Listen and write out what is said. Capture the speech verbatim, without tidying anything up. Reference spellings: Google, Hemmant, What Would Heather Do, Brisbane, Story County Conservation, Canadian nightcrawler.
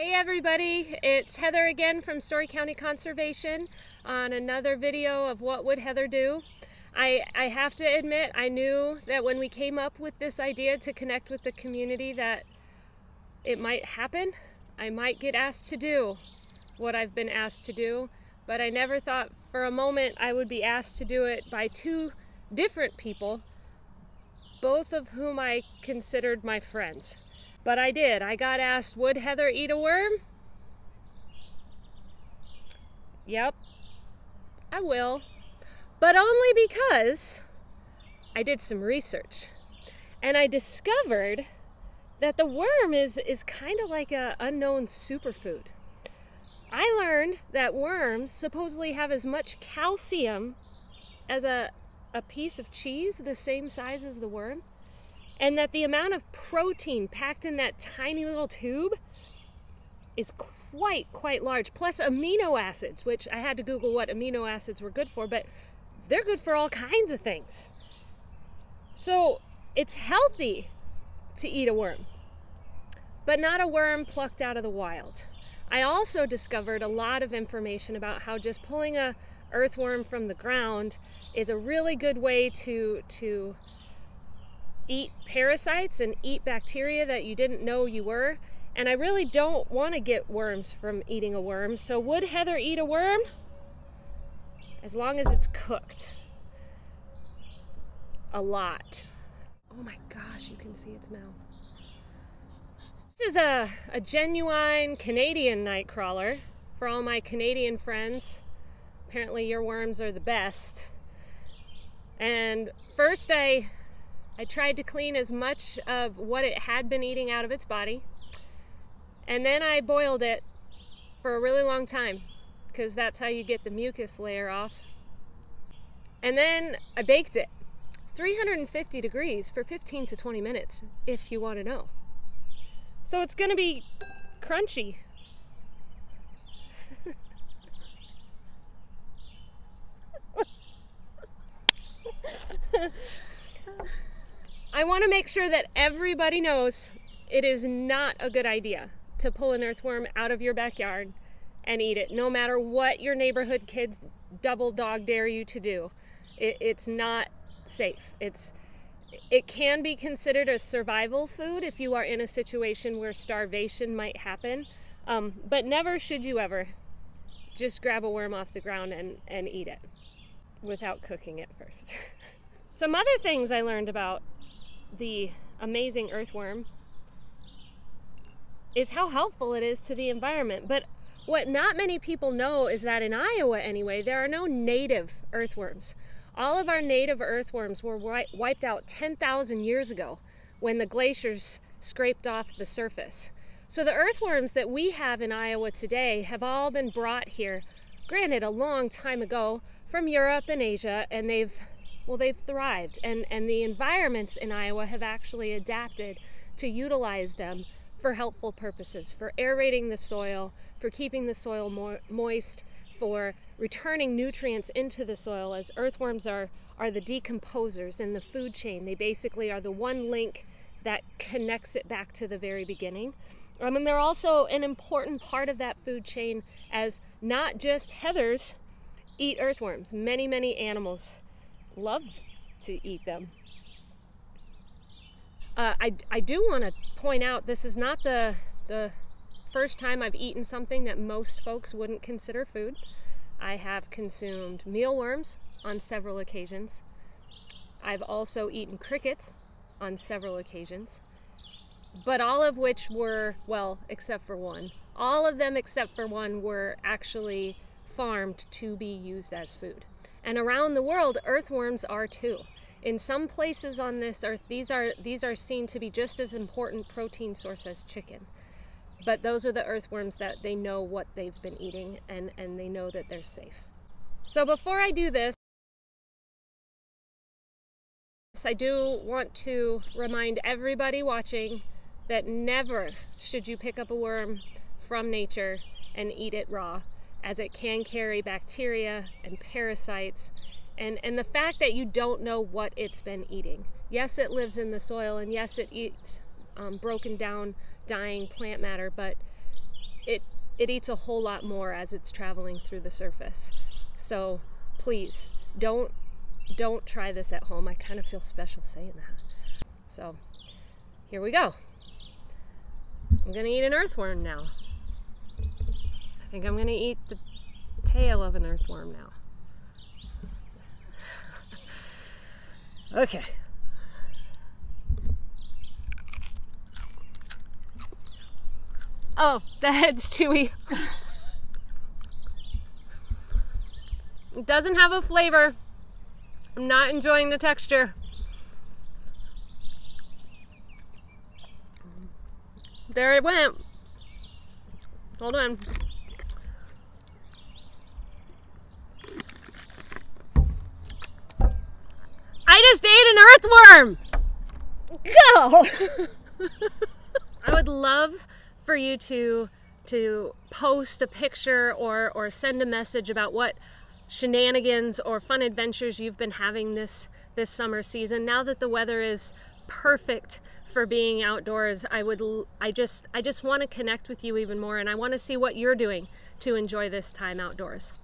Hey everybody, it's Heather again from Story County Conservation on another video of What Would Heather Do? I, I have to admit, I knew that when we came up with this idea to connect with the community that it might happen. I might get asked to do what I've been asked to do, but I never thought for a moment I would be asked to do it by two different people, both of whom I considered my friends. But I did. I got asked, would Heather eat a worm? Yep, I will. But only because I did some research and I discovered that the worm is, is kind of like an unknown superfood. I learned that worms supposedly have as much calcium as a, a piece of cheese the same size as the worm, and that the amount of protein packed in that tiny little tube is quite, quite large, plus amino acids, which I had to Google what amino acids were good for, but they're good for all kinds of things. So it's healthy to eat a worm, but not a worm plucked out of the wild. I also discovered a lot of information about how just pulling a earthworm from the ground is a really good way to, to eat parasites and eat bacteria that you didn't know you were. And I really don't want to get worms from eating a worm. So would Heather eat a worm? As long as it's cooked. A lot. Oh my gosh, you can see its mouth. This is a, a genuine Canadian nightcrawler. For all my Canadian friends, apparently your worms are the best. And first I I tried to clean as much of what it had been eating out of its body, and then I boiled it for a really long time because that's how you get the mucus layer off. And then I baked it three hundred fifty degrees for fifteen to twenty minutes, if you want to know. So it's going to be crunchy. I want to make sure that everybody knows it is not a good idea to pull an earthworm out of your backyard and eat it, no matter what your neighborhood kids double dog dare you to do. It, it's not safe. It's, it can be considered a survival food if you are in a situation where starvation might happen, um, but never should you ever just grab a worm off the ground and, and eat it without cooking it first. Some other things I learned about the amazing earthworm is how helpful it is to the environment. But what not many people know is that in Iowa anyway, there are no native earthworms. All of our native earthworms were wiped out ten thousand years ago when the glaciers scraped off the surface. So the earthworms that we have in Iowa today have all been brought here, granted a long time ago, from Europe and Asia, and they've Well, they've thrived, and, and the environments in Iowa have actually adapted to utilize them for helpful purposes, for aerating the soil, for keeping the soil more moist, for returning nutrients into the soil, as earthworms are, are the decomposers in the food chain. They basically are the one link that connects it back to the very beginning. Um, and they're also an important part of that food chain, as not just heathers eat earthworms, many, many animals love to eat them. Uh, I, I do want to point out this is not the, the first time I've eaten something that most folks wouldn't consider food. I have consumed mealworms on several occasions. I've also eaten crickets on several occasions, but all of which were, well, except for one, all of them except for one were actually farmed to be used as food. And around the world, earthworms are too. In some places on this earth, these are, these are seen to be just as important protein source as chicken. But those are the earthworms that they know what they've been eating, and, and they know that they're safe. So before I do this, I do want to remind everybody watching that never should you pick up a worm from nature and eat it raw, as it can carry bacteria and parasites, and, and the fact that you don't know what it's been eating. Yes, it lives in the soil, and yes, it eats um, broken down, dying plant matter, but it, it eats a whole lot more as it's traveling through the surface. So please don't, don't try this at home. I kind of feel special saying that. So here we go. I'm gonna eat an earthworm now. I think I'm gonna eat the tail of an earthworm now. Okay. Oh, the head's chewy. It doesn't have a flavor. I'm not enjoying the texture. There it went. Hold on. I just ate an earthworm! Go! I would love for you to, to post a picture or, or send a message about what shenanigans or fun adventures you've been having this, this summer season. Now that the weather is perfect for being outdoors, I would I just I just want to connect with you even more, and I want to see what you're doing to enjoy this time outdoors.